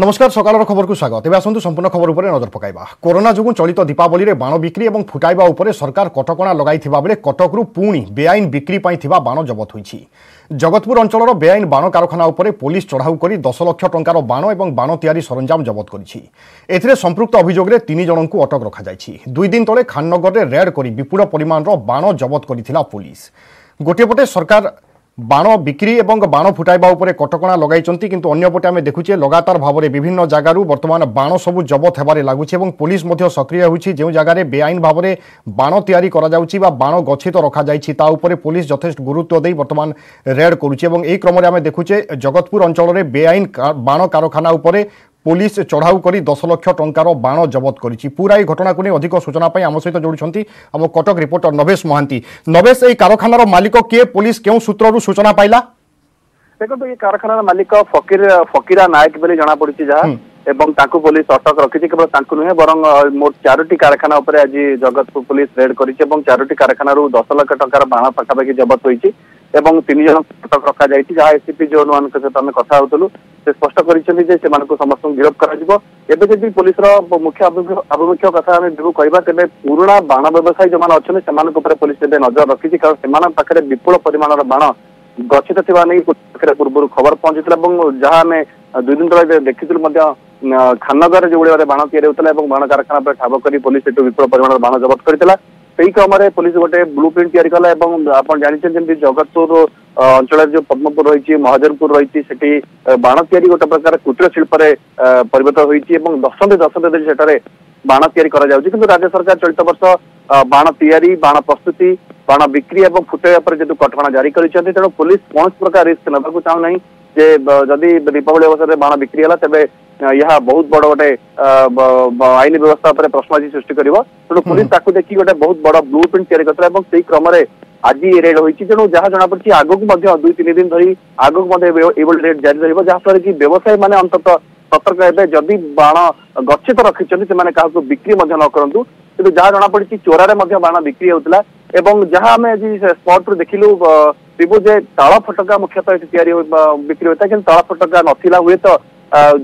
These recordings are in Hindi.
नमस्कार सकालर खबर को स्वागत। एवं आसतु संपूर्ण खबर उपर नजर पकाइबा। कोरोना जो चलित दीपावली में बाण बिक्री और फुटाइबा उपरे सरकार कटकणा लगाइथिबा बेले कटकरू पुणी बेआईन बिक्री पाई थिबा बाण जबत होईछि। जगतपुर अंचलर बेआईन बाण कारखाना उपरे पुलिस चढ़ाऊ करी 10 लाख टंकार बाण और बाण तैयारी सरंजाम जबत करिछि। एथिरे संपृक्त अभियोग रे 3 जनक अटक रखा जाइछि। 2 दिन तले खाननगर रे रेड करी विपुल परिमाण रो बाण जबत करिथिला पुलिस। गोटे पटे सरकार बाण बिक्री और बाण फुटाइबा उपरे कटकणा लगाई किंतु अन्यपटे आम देखुचे लगातार भाव में विभिन्न जगारू बर्तमान बाण सबू जबत होबारे लागुचे। पुलिस मध्य सक्रिय होउछि। जो जगार बेआईन भाव में बाण तैयारी करा जाउछि बा बाण गछित रखा जाइछि ता उपरे पुलिस यथेष्ट गुरुत्व देई बर्तमान रेड करुछि। एई क्रम आम देखुचे जगतपुर अंचल में बेआईन बाण कारखाना उपरे पुलिस चढ़ाऊ करी 10 लाख टंकार बाण जबत करिछि। पूरा ई घटना को नहीं अधिक सूचना पाई आम सहित जोड़ुछंती आम कटक रिपोर्टर नवेश महांती। नवेश, ए कारखानार मालिक किए, पुलिस केउ सूत्ररु सूचना पाइला? देखो ये कारखानार मालिक फकीरा नायक बोली जाना पड़छि जा एवं ताकु पुलिस अटक रखिछि। केवल ताकु नहे बरंग मोट 4टी कारखाना उपरे आज जगतपुर पुलिस रेड करिछि एवं 4टी कारखानारु 10 लाख टंकार बाण पाखापाखि जबत होइछि एवं 3 जन अटक रखा जाइछि। जहाँ एसपी जोन 1 सहित आम कथा होतलु से स्पष्ट करिसें समस्त गिरफ्त कर पुलिस मुख्य आभिमुख्य कथा विभू कह तेज पुराणा बाण व्यवसायी जो मैंने अच्छा पुलिस नजर रखी कारण से विपुल परिमाणर बाण गछित थी पूर्व खबर पहुंची। जहाँ आम 2 दिन तक देखीलू खाननगर जो गुड़े बाण या बाण कारखाना पर ठाब कर पुलिस विपुल परिमाणर बाण जबत करता। से क्रम में पुलिस गोटे ब्लू प्रिंट या जगतपुर अंचल जो पद्मपुर रही महाजनपुर रही से बाण या गोटे प्रकार कुटीर शिल्पर परिणत होती दशंधि दशंधि से बाण या कि राज्य सरकार चलित वर्ष बाण तैयारी बाण प्रस्तुति बाण बिक्री और फुटाइवा पर जो कटकणा जारी करते तेणु पुलिस कौन प्रकार रिस्क नाकू चाहूना जे जदि दीपावली अवसर में बाण बिक्री है तेज यह बहुत बड़ गोटे आईन व्यवस्था पर प्रश्नवाची सृष्टि कर तेणु पुलिस देखिए गोटे बहुत बड़ ब्लू प्रिंट या क्रम में आज रेड होती तेणु जहाँ जनापड़ी आगको 2-3 दिन धरी आगको रेड जारी रही जहाँफल कि व्यवसायी मैंने अंत सतर्क हे जदि बाण गच्छित रखी क्या बिक्री न करूँ कि जहाँ जनापड़ी चोर में बाण बिक्री होता एवं जहाँ आम आज स्पट रु देखिलु जे ताला फटका मुख्यतः बिक्री होता है कि ताला फटका नाला हुए तो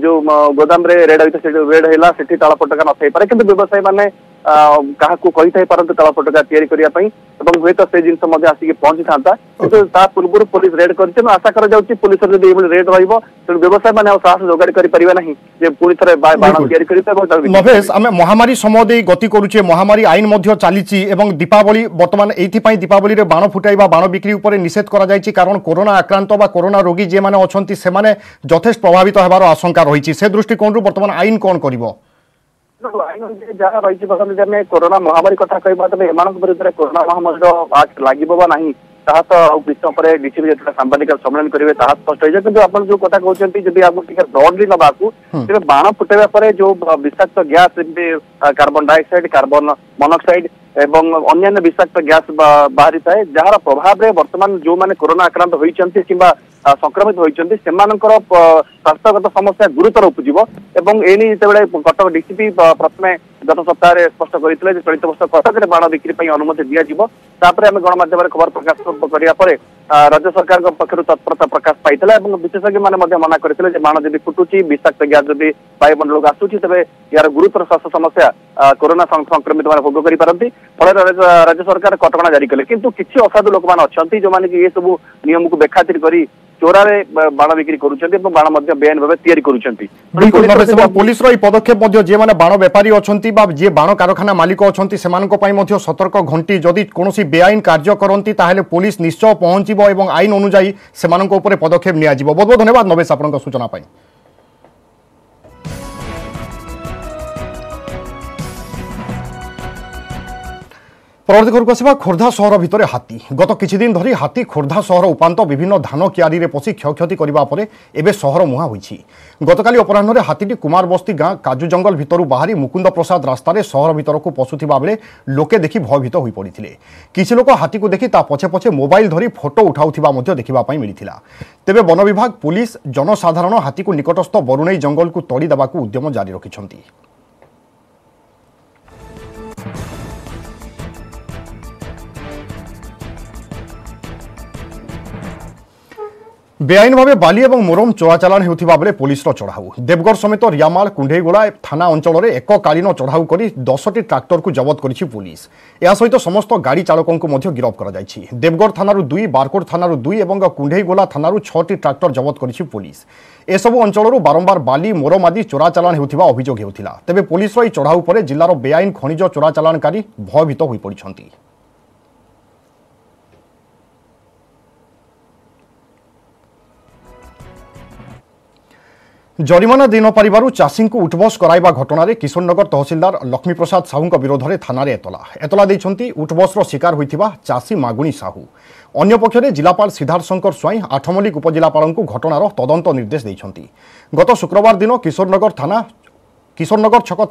जो गोदाम रे रेड होता है रेड है से ताला फटका नाइपे कि व्यवसायी मैंने क्या कही पारती ताला फटका या हुए तो से जिन आसिक पहुंची था कि पूर्व पुलिस रेड कर आशा कर पुलिस रेड रु व्यवसायी मैंने साहस जोगाड़ करें पुणी थे नवेश आम महामारी समय दे गति करुचे महामारी आईन चली दीपावली बर्तमान ये दीपावली में बाण फुटाइबा बाण बिक्री उपर निषेध कर कारण कोरोना आक्रांत व कोरोना रोगी जे मैंने अच्छा से यथेष्ट प्रभावित होबार आशंका रही से दृष्टिकोण बर्तमान आईन कौन कर जहाँ रही आम कोरोना महामारी कथा कह तेज एम विरुद्ध कोरोना महामारी आक्ट लगे ना तो किसी समय डीसीपी जो सांबादिक सम्मेलन करेंगे स्पष्ट हो जाए कि आप जो कथा कहते हैं आगे टी ब्रडली ना तेज बाण फुटाइबा जो विषाक्त gas carbon dioxide carbon monoxide एवं अन्य विषाक्त गैस बाहरी थाए जार प्रभाव में बर्तमान जो मैंने कोरोना आक्रांत होती कि संक्रमित होती से स्वास्थ्यगत समस्या गुरुतर उपजी एवं एने जिते कटक डीसीपी प्रथम गत सप्ताह स्पष्ट करते चलित वर्ष कटक बाण बिक्री अनुमति दिजापर आम गणमाध्यम खबर प्रकाश करापर राज्य सरकार पक्षर तत्परता प्रकाश पाई विशेषज्ञ मैंने मना करते बाण जब फुटुची विषाक्त गैस जब वायुमंडल को आसूची तेज यार गुरुतर स्वास्थ्य समस्या कोरोना संक्रमित मैंने भोग करती फल राज्य सरकार कटकणा जारी कले किंतु किसी असाधु लोक मैंने अच्छा जो मैंने ये सब नियम को बेखातिर करी चोरारे बाण बिक्री करुछंती। पुलिस रो पदक्षेप जे माने बाण व्यापारी अछंती बा जे बाण कारखाना मालिक अछंती सेमानक पई मध्य सतर्क घंटी जदि कोनोसी बेआईन कार्य करंती ताहले पुलिस निश्चय पहुंचीबो एवं आईन अनुसार सेमानक ऊपर पदक्षेप निया जिवो। बहुत बहुत धन्यवाद नवेश आपनका सूचना पाई। परवर्ती आसा खोर्धा सहर भितर हाथी गत किछिदिन धरी हाथी खोर्धा सहर उपांत विभिन्न धान क्यारी पशि क्षयक्षति करने पर एवं सहर मुहां होईछि। गतकाली अपराह्न हाथीटी कुमार बस्ती गाँ काजू जंगल भितर बाहरी मुकुंद प्रसाद रास्तार सहर भीतर को पशुता बेले लोके देखि भयभीत हो पड़ते। किसी लोक हाथी को देखि ता पछे पछे मोबाइल धरी फोटो उठाउथिबा मध्य देखिबापई मिलिथिला। तेबे वन विभाग पुलिस जनसाधारण हाथी को निकटस्थ बरुणई जंगल को तोड़ी देबाकू उद्यम जारी रखिछंती। बेआईन भाव बाली और मोरम चोराचालाण होता बेले पुलिस चढ़ाऊ देवगढ़ समेत रियामाल कुंडेगोला थाना अंचल में एककालीन चढ़ाऊ कर 10टी ट्राक्टर को जबत कर पुलिस या सहित तो समस्त गाड़ी चालकों को गिरफ्त कर देवगढ़ थानारू 2 बारकोट थानारू 2 और कुंडेगोला थानारू 6टी ट्राक्टर जबत कर पुलिस एसबू अंचल बारंबार बाली मोरम आदि चोराचालाण होता अभियोग होता तेज पुलिस यह चढ़ाऊ पर जिलार बेआईन खनिज चोराचालाणकारी भयभीत हो पड़ते। जरिमाना दे नपारू चाषी को उठबस कराइबा घटन किशोरनगर तहसिलदार लक्ष्मी प्रसाद साहू विरोध में थाना एतला एतला देइछन्ती उठबसर शिकार होता चाषी मागुणी साहू। अन्यपक्षे जिलापाल सिद्धार्थ शंकर स्वाई आठमल्लिक उपजिलापाल को घटनार तदंत निर्देश देइछन्ती। गत शुक्रवार दिन किशोरनगर छक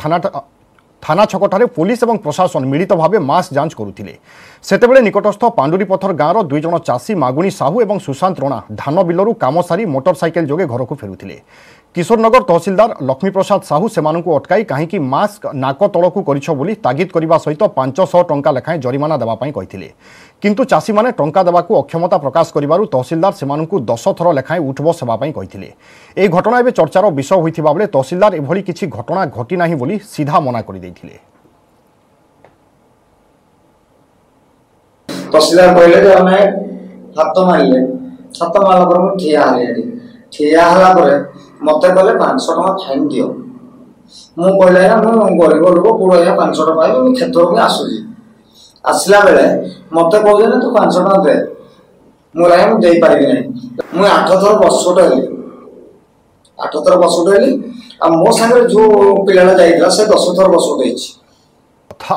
थाना छकठारे पुलिस और प्रशासन मिलित भावे मास जांच करुथिले। सेतेबेले निकटस्थ पांडुरीपथर गाँवर 2 जण चाषी मागुणी साहू और सुशांत राणा धान बिलरू काम सारी मोटरसाइकेल जोगे घर को फेरुथिले। किशोरनगर तहसिलदार लक्ष्मी प्रसाद साहू से अटकाई कहीं मास्क नाक तलकू कर तागिद करने सहित 500 टंका लेखाएं जरिमाना देवाई कहते किंतु चाषी मैंने टंका देवा अक्षमता प्रकाश कर तहसिलदार से 10 थर लेखाएं उठबस होगापी कहते। यह घटना एवं चर्चार विषय होता बेले तहसिलदार एभली किसी घटना घटीना बोली सीधा मना कर देते। मते कहले 500 टका फाइन दियो मु कहले गरीब लोक कूड़ा 500 टका पाइबी क्षेत्र में आसूसी आसला बेले मते कहले ना तू 500 टका दे मुझे पारि मुझे 8 थर बसोट हेली 8 थर बसोट हेली आ मो सागर जो पिलाटा जाइला से 10 थर बसोट है।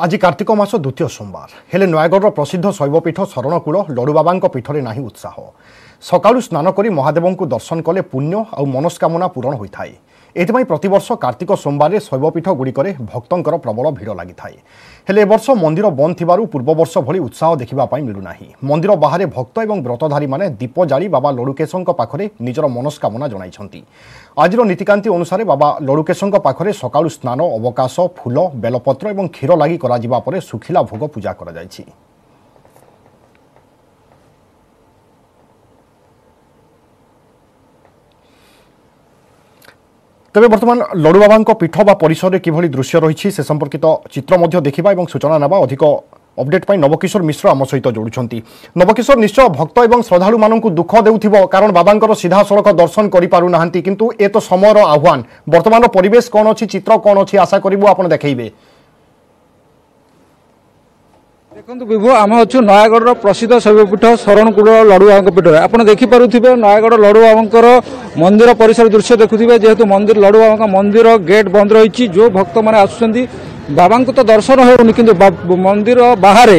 आज कार्तिक मास द्वितीय सोमवार हेले नयगढ़ प्रसिद्ध शैवपीठ शरणकूल लडुबाबा पीठरे नाही उत्साह। सकाळु स्नान करी महादेव को दर्शन कले पुण्य और मनस्कामना पूरण होता है। एथपाई प्रतिवर्ष कार्तिक सोमवार शैवपीठ गुड़िकर भक्तंकर प्रबल भिड़ लगी थाए हेले एबर्ष मंदिर बंद थिबारु पूर्ववर्ष भली उत्साह देखा मिलू ना। मंदिर बाहर भक्त और व्रतधारी माने दीप जाली बाबा लडुकेशों पाखरे निजर मनस्कामना जनाइछन्ती। आज नीतिकांति अनुसार बाबा लडुकेशों पाखरे सकाळु स्नान अवकाश फूल बेलपत्र और क्षीर लगी कर सुखिला भोग पूजा कर। तेबे बर्तमान लडुबाबा पीठ बा परिसर किभली दृश्य रही से संपर्कित चित्र मध्य देखिबा एवं सूचना नवा। अधिक अपडेट पाई नवकिशोर मिश्र आम सहित जोड़ुछन्ती। नवकिशोर निश्चय भक्त और श्रद्धालु मानकु दुख देउथिबो कारण बाबांकर सीधा सड़क दर्शन करि पारु नाहंती किंतु ए तो समयर आह्वान। वर्तमान परिवेश कोन अछि चित्र कोन अछि आशा करिबो आपण देखैबे। देखो विभु आम अच्छे नयगढ़ प्रसिद्ध शैवपीठ शरणकूल लडुबाबा पीठ आप देखिपे नयगढ़ लडुबाबा मंदिर परिसर दृश्य देखुए जेहेतु मंदिर लडुबाबा मंदिर गेट बंद रही जो भक्त मैंने आसुच्च बाबा तो दर्शन होनी कि मंदिर बाहर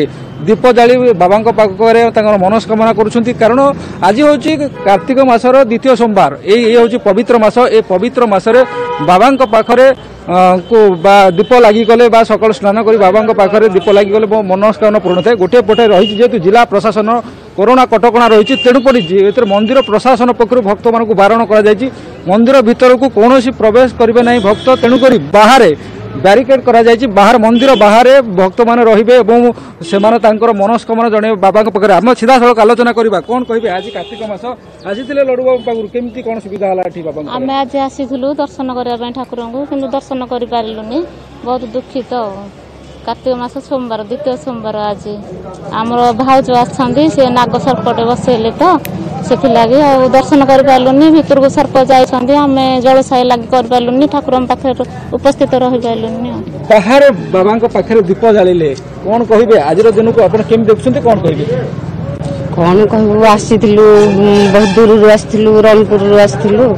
दीप जाली बाबा पाखे मनस्कामना करण। आज हूँ कार्तिक मासर द्वितीय सोमवार ये पवित्र मास ए पवित्र मासरे बाबा पाखे को दीप लगिगले सकल स्नान कर बाबा पाखे दीप लगिगले मनस्कामना पूर्ण था। गोटे पटे रही जेहतु जिला प्रशासन कोरोना कटकणा रही तेणुपरि मंदिर प्रशासन पक्ष भक्त मानक बारण कर मंदिर भीतर को कौन प्रवेश करेंगे ना भक्त तेणुक बाहर बैरिकेड करा जायछि। बाहर मंदिर बाहर भक्त मैंने रहिबे एवं सेमाने तांकर मनस्कामना जणे बाबा पाखे आम सीधा सड़क आलोचना करवा कौन कहे। आज कार्तिक मास आज लडुबाबा पाखु केमती कौन सुविधा होला आम आज आसीलु दर्शन करने ठाकुर को कि दर्शन कर पारे बहुत दुखित। कार्तिक मास सोमवार द्वितीय सोमवार आज आम भाज आसा से नाग सर्पटे बसैले तो से लगे दर्शन कर पारे भितर को सर्प जाइए आम जलसाय लगे कर पारे ठाकुर उपस्थित रही पारे बाहर बाबा पाखे दीप जालिले कौन कहे। आज दिन को आप देखते कौन कहे कौन कहू आसी बहुत दूर आसलु रनपुर आसलु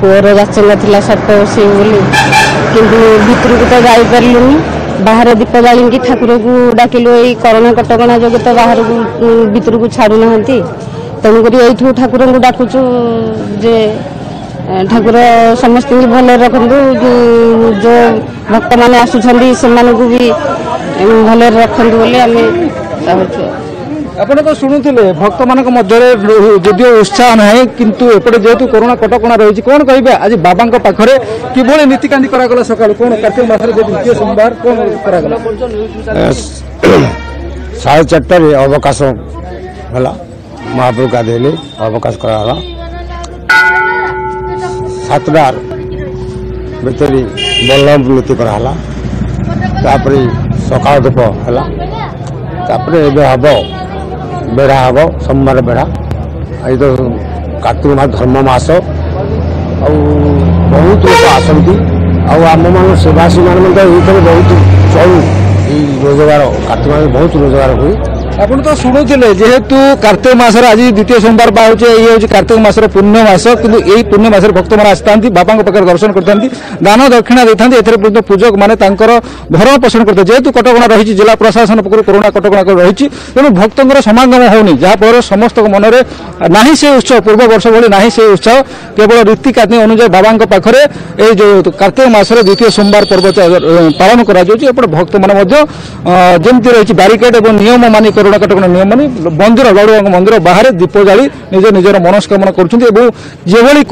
पुअर जाचना सर्प बसई बोली कि भितर को तो जापारूनी बाहर दीप जाली ठाकुर को डाकिलु ये कोरोना कटकणा जो तो बाहर को भितर को छाड़ू ना तेणुक यू ठाकुर को डाकुचु जे ठाकुर समस्त भले रखु जो भक्त मैंने आसुँगी से भी भले रखु बोले आम चाहूँ। आप तो शुणुले भक्त मान मध्य जदिव उत्साह ना कितु एपटे जेहेतु कोरोना कटकणा रही कौन कहे। आज बाबा पाखे किभली नीतिकांति करागला सकाल कौन कार्तिक मास द्वितीय सोमवार कौन करागला 4:30 अवकाश है महाप्रभु गाधेले अवकाश कराला सातटार भितर बलम नीति कराला सका धूप है हम बेड़ा हम सोमवार बेड़ा ये तो कार्तिक मास धर्म मास आ बहुत लोग आसती आम मान सेवासी मान बहुत चलू रोजगार कार्तिक मास बहुत रोजगार हुए आपड़ तो शुणुते जेहेतु कार्तिक मसर आज द्वितीय सोमवार पाचे ये हूँ कार्तिक मसर पूर्णमास कितु यही पूर्णमास भक्त मैंने आसता बाबा पाखे दर्शन करता दान दक्षिणा देते पूजक मैंने भरण पोषण करते जेहतु कटक रही जिला प्रशासन पक्ष कोरोना कटक रही तेणु भक्त समागम होनी जहाँफल समस्त मनरे ना से उत्सव पूर्व वर्ष भाई ना से उत्साह केवल रीतिकांति अनुजाई बाबा पाखे ये जो कार्तिक मसर द्वितीय सोमवार पर्व पालन कर भक्त मैंने जमी रही बारिकेड और नियम मानी कोरोना कटक नियम मानी मंदिर लडुबाबा मंदिर बाहर दीप जाली निज निजर मनस्कामना करभली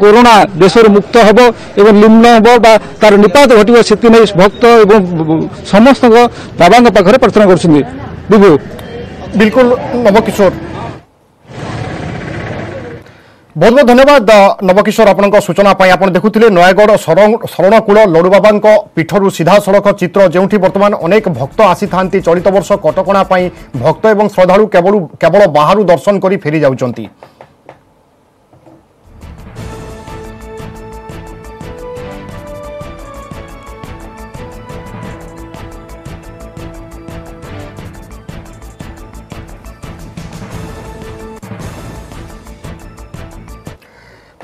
कोरोना देश मुक्त हम और निम्न हम तार निपात घटो से भक्त एवं समस्त बाबा पाखे प्रार्थना कर बिल्कुल नवकिशोर बहुत बहुत धन्यवाद नवकिशोर आपंक सूचना आप देखुले नयगढ़ शरणकूल लडुबाबा पीठर सीधा सड़क चित्र जो बर्तमान अनेक भक्त आसी था चलित वर्ष कटकणा भक्त और श्रद्धालु केवल बाहर दर्शन कर फेरी जाउछंती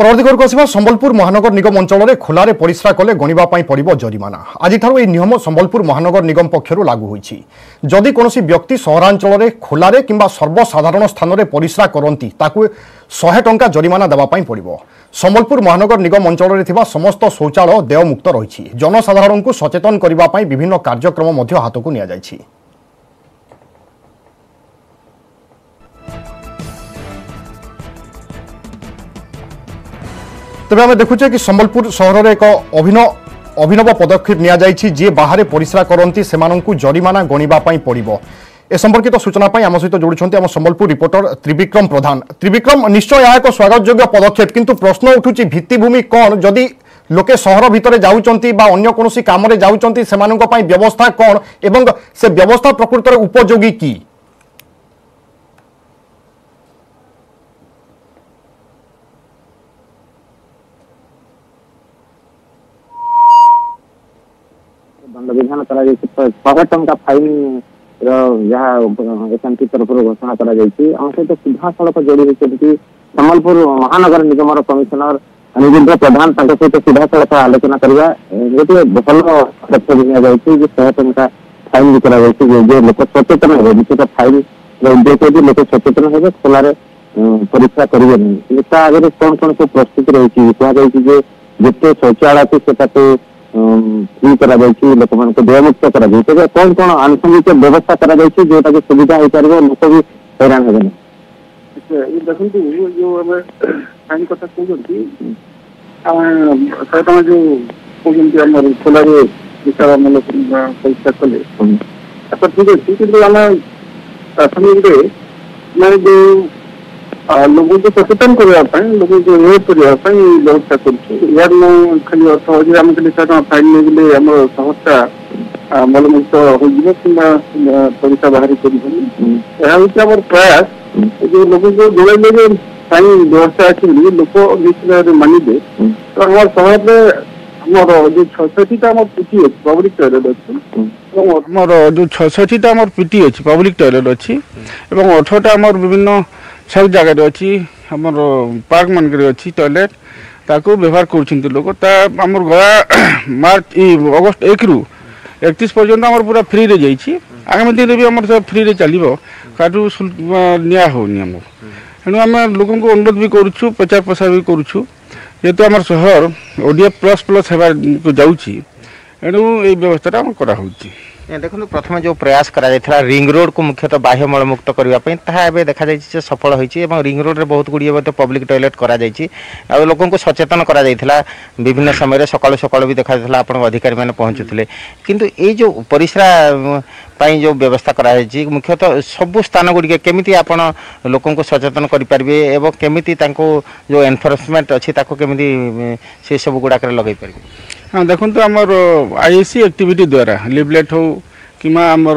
परवर्ती संबलपुर महानगर निगम अंचल में खोलें परिस्रा कले गणवाई पड़ो जरिमाना आज यह नियम संबलपुर महानगर निगम पक्षर लागू होती जदि कौन व्यक्ति सहरांचल में खोलें कि सर्वसाधारण स्थान में परिस्रा करती 100 टंका जरिमाना देवाई पड़ो। संबलपुर महानगर निगम अंचल में समस्त शौचालय देयमुक्त रही जनसाधारण को सचेतन करने विभिन्न कार्यक्रम हाथ को नि तबे आम देखुचे कि संबलपुर सहर में एक अभिनव पदक्षेप नियाजाइछि जे बाहर परिस्रा करती से जरिमाना गणवाई पड़ो। ए संपर्कित सूचना आम सहित जोड़ुंट आम संबलपुर रिपोर्टर त्रिविक्रम प्रधान। त्रिविक्रम निश्चय यह एक स्वागत योग्य पदक्षेप किंतु प्रश्न उठुची भित्तिभूमि कौन जदि लोके सहर भितर जाउचंती बा अन्य कोनोसी कामरे जाउचंती सेमानंक पई व्यवस्था कौन एवं से व्यवस्था प्रकृत में उपयोगी की। विधान करा 100 टंका फाइन रही तरफ घोषणा करा आम सहित सीधा सड़क जोड़ी होती संबलपुर महानगर निगम कमिशनर अनुजेन्द्र प्रधान सहित सीधा सड़क आलोचना करवा गोटे भल पदक्षेप नि 100 टंका फाइन भी कर लोक सचेतन हे विशेष फाइन उद्देश्य लोक सचेतन हे खोलें परीक्षा करेंगे नहीं आगे कौन कौन सब प्रस्तुति रही कहुई जिते शौचालय से फ्री करा लोक मान देयमुक्त करा तेज कौन कौन आनुषंगिक व्यवस्था करा जोटा की सुविधा हो पार लोक भी हईरा हे देखते जो फाइन कथा कहते 100 टंका जो कहते खोल विशाल मतलब परीक्षा कले ठीक अच्छे कि आम प्राथमिक मैं जो लोगों को सचेतन करने लोगों को विरोध करने व्यवस्था करी अर्थ होगी आम खाली 100 टंका फाइन नहीं गले आम समस्या मलमुक्त हो कि परीक्षा बाहरी कर प्रयास जो लोगों को जोड़े फाइन व्यवस्था अच्छी लोक निश्चित मानदे तो आम सहर में आम जो 66टा पीटी अच्छी पब्लिक टॉयलेट अच्छी आमर जो 66टा पीटी अच्छी पब्लिक टॉयलेट अच्छी 18टा विभिन्न सब जगार अच्छी आम पार्क मानक अच्छी टॉयलेट ताको व्यवहार कर गला मार्च अगस्ट 1 रु 31 पर्यटन आम पूरा फ्री रे जाइए आगामी दिन भी आम सब फ्री रे चलो का निया होनी आम तेणु आम लोक अनुरोध भी करुँ प्रचार प्रसार भी करुँ जेहतु आम सहर ओडिया प्लस प्लस होगा जाऊँ एणु ये व्यवस्था कराई। देखो प्रथम जो प्रयास कराइला रिंग रोड को मुख्यतः बाह्य मलमुक्त करने ताबे देखा जा सफल होती और रिंग रोड रे बहुत गुड़िए पब्लिक टॉयलेट करा लोक को सचेतन करा विभिन्न समय सकाल सकाल भी देखा आप अधिकारी मैंने पहुंचुते किंतु ये जो परिश्रा जो व्यवस्था कराई मुख्यतः सबू स्थान गुड़िक केमी आप लोक सचेतन करेंगे और केमी जो एनफोर्समेंट अच्छी केमी से सब गुड़ाक लगे पारे। हाँ देखो तो आमर आईएसी एक्टिविटी द्वारा लिबलेट हो कि आमर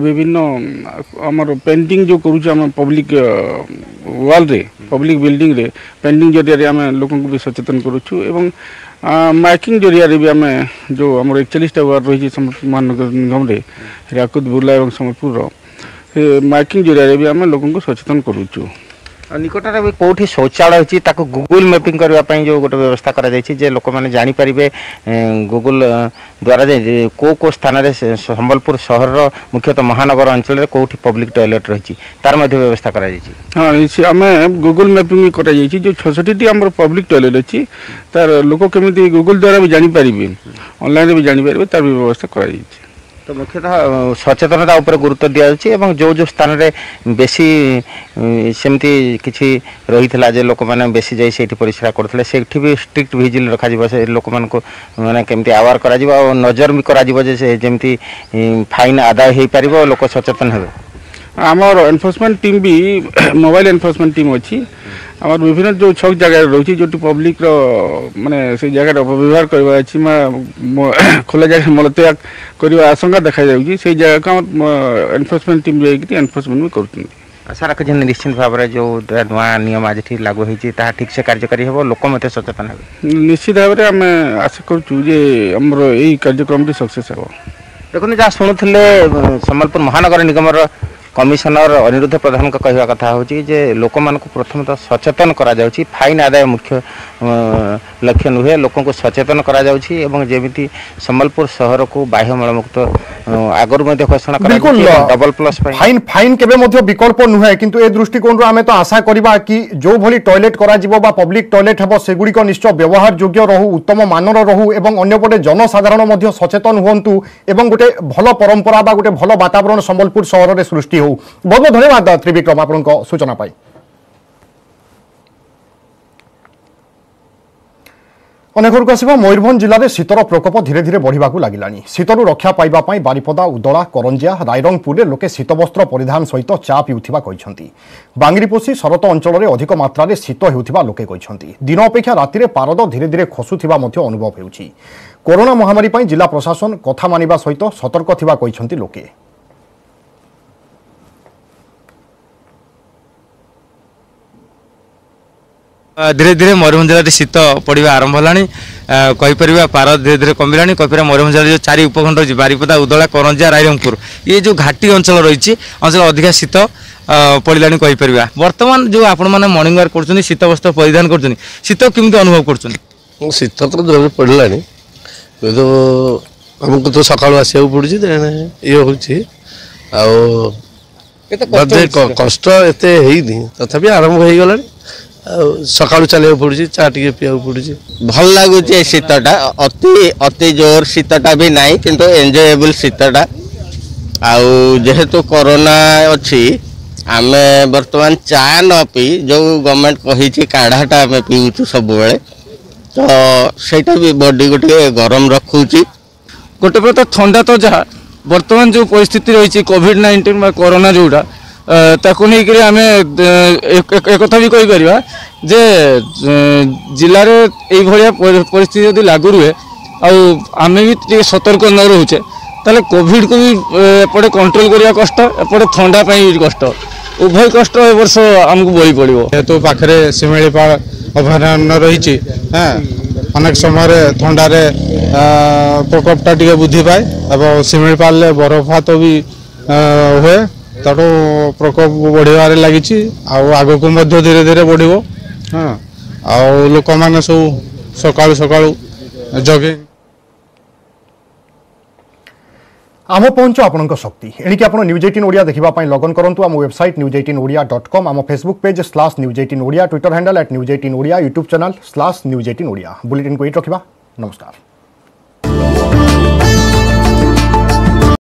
विभिन्न आमर पेंटिंग जो करूँ पब्लिक वाल रे पब्लिक बिल्डिंग रे पेंटिंग जरिया आम लोक भी सचेतन करूँ एवं माइकिंग जरिया भी आम जो आम 41टा वार्ड रही सम्बलपुर महानगर निगम हीराकुद बुर्ला और सम्बलपुर माइकिंग जरिया भी आम लोक सचेतन करूँ। निकटने भी कौटी शौचालय होती गूगल मैपिंग करने जो गोटे व्यवस्था कराई लोक मैंने जानीपारे गूगल द्वारा को स्थान में संबलपुर सहर मुख्यतः महानगर अंचल कौटी पब्लिक टॉयलेट रही तार मध्य व्यवस्था कराई। हाँ आम गूगल मैपिंग भी कराई जो 66टी आम पब्लिक टॉयलेट अच्छी तार लोक केमी गूगल द्वारा भी जानीपारे ऑनलाइन भी जानीपारे तार भी व्यवस्था कराई। तो मुख्यतः सचेतनता उपर गुरुत्व दिजाऊँगी और जो जो स्थान में बेसी सेमती किसी रही था जे लोक मैंने बेसी जाई से परिश्रा करते सेठी भी स्ट्रिक्ट विजिल रखा लोक मान को मैंने केमती आवार करा जिबा और नजर भी करमती फाइन आदाय हो पार और लोक सचेतन हे। आमर एनफोर्समेंट टीम भी मोबाइल एनफोर्समेंट टीम अच्छी आम विभिन्न जो छक जगह रही जो पब्लिक माने से जगह व्यवहार करवा खोला जगह मलत्याग करने आशंका देखा से जगह को एनफोर्समेंट टीम जाकि एनफोर्समेंट भी कर आशा रखी निश्चिंत भाव में जो नया नियम आज लागू होती ठीक से कार्यकारी हे लोक मत सचेतन हे निश्चित भाव में आम आशा करम सक्सेस हे। देखो जहाँ शुणुले संबलपुर महानगर निगमर कमिशनर अनिरुद्ध प्रधान का कहवा कथा हूँ जे लोक मान प्रथमतः सचेतन करा जाउछि फाइन आदाय मुख्य लक्ष्य नुहे लोक को सचेतन करा जाउछि एवं जेमिति संबलपुर शहर को बाह्य मलमुक्त आगर घोषणा डबल प्लस फाइन फाइन के विकल्प नुहे किंतु ए दृष्टिकोण आम तो आशा करवा कि जो भली टॉयलेट करा जिवो बा पब्लिक टॉयलेट हेबो सेगुड़ी निश्चय व्यवहार योग्य रहू उत्तम मानर रहू एवं अन्यपटे जनसाधारण सचेतन हुंतु एवं गोटे भल परंपरा बा गोटे भल वातावरण संबलपुर शहर में सृष्टि बहुत बहुत धन्यवाद त्रिविक्रम आपण सूचना पाई। अनेकरक आस मयूरभंज जिले शीतर प्रकोप धीरे धीरे बढ़ा लगला शीतर रक्षा पाइबापी बारिपदा उदला करंजिया रायरंगपुर में लोके शीतवस्त्र परिधान सहित चा पिउथिबा कहते बांगीपोषी शरत अंचल में अधिक मात्रा शीत होता लोके कहते दिन अपेक्षा राति में पारद धीरे धीरे खसुवा अनुभव हो कोरोना महामारी जिला प्रशासन कथा मानिबा सहित सतर्क थिबा कहते लोके। धीरे धीरे मयूरभंज जिले में शीत पड़ा आरंभ है पार धीरे धीरे कमिला मयूरभंज जिले जो चार उपखंड रही बारिपदा उदला करंजिया रायरंगपुर ये जो घाटी अंचल रही अंचल अधिका शीत पड़ा कहीपर बर्तमान जो आपण मैंने मॉर्निंग वाक कर शीत वस्त्र परिधान कर शीत केमती अनुभव कर शीत तो जोर पड़ा हमको तो सका आसा पड़ी ये हूँ कष्ट एत तथापि आरंभ हो गला सकालू चल पड़ी चा टे पी पड़ी भल लगुच शीतटा अति अति जोर शीतटा भी ना किंतु एंजॉयबल शीतटा आहेतु कोरोना अच्छी आम बर्तमान चा न पी जो गवर्नमेंट कही काढ़ाटा आम पीऊँ सबुबले तो सेटा भी बॉडी को गरम रखुची गोटे पर थंडा तो जहाँ बर्तमान जो परिस्थिति रही कोविड-19 बा कोरोना जोड़ा ताकू नहीं कर आम एक कथा भी कही परिवा जे जिले में परिस्थिति यदि लागू रुहे आम भी सतर्क न रोचे ताले कोविड को भी एपटे कंट्रोल करने कष्ट एपटे थंडा पाई कष्ट उभय कष्ट ए वर्ष आमको बोली पड़ो तो पाखे सिमिलीपाड़ अभयारण्य रही अनेक समय थंडार प्रकोपटा टी बुद्धि पाए और सिमिलीपाड़े बरफात भी हुए तेणु प्रकोप बढ़े लगी आग को धीरे धीरे बढ़ हाँ आक मैंने सब सका सका जगे आम पहुंच आपण शक्ति एणिक आप न्यूज18 ओडिया देखा लगन करूँ आम वेबसाइट news18odia.com आम Facebook page /news18odia Twitter handle @news18odia YouTube channel /news18odia bulletin को ये रखा नमस्कार।